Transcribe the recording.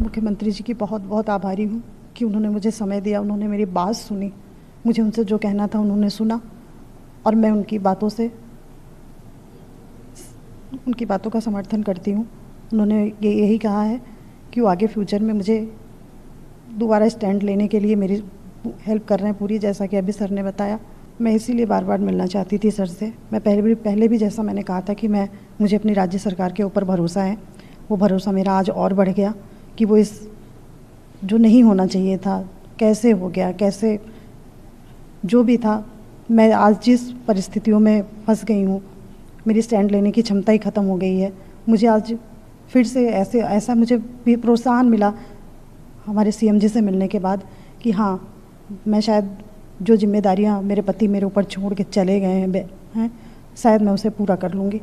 मुख्यमंत्री जी की बहुत बहुत आभारी हूँ कि उन्होंने मुझे समय दिया, उन्होंने मेरी बात सुनी, मुझे उनसे जो कहना था उन्होंने सुना और मैं उनकी बातों का समर्थन करती हूँ। उन्होंने यही कहा है कि वो आगे फ्यूचर में मुझे दोबारा स्टैंड लेने के लिए मेरी हेल्प कर रहे हैं पूरी, जैसा कि अभी सर ने बताया। मैं इसीलिए बार बार मिलना चाहती थी सर से। मैं पहले भी जैसा मैंने कहा था कि मुझे अपनी राज्य सरकार के ऊपर भरोसा है, वो भरोसा मेरा आज और बढ़ गया कि वो इस जो नहीं होना चाहिए था कैसे हो गया, कैसे जो भी था, मैं आज जिस परिस्थितियों में फंस गई हूँ, मेरी स्टैंड लेने की क्षमता ही ख़त्म हो गई है। मुझे आज फिर से ऐसा मुझे भी प्रोत्साहन मिला हमारे सीएम जी से मिलने के बाद कि हाँ, मैं शायद जो जिम्मेदारियाँ मेरे पति मेरे ऊपर छोड़ के चले गए हैं शायद मैं उसे पूरा कर लूँगी।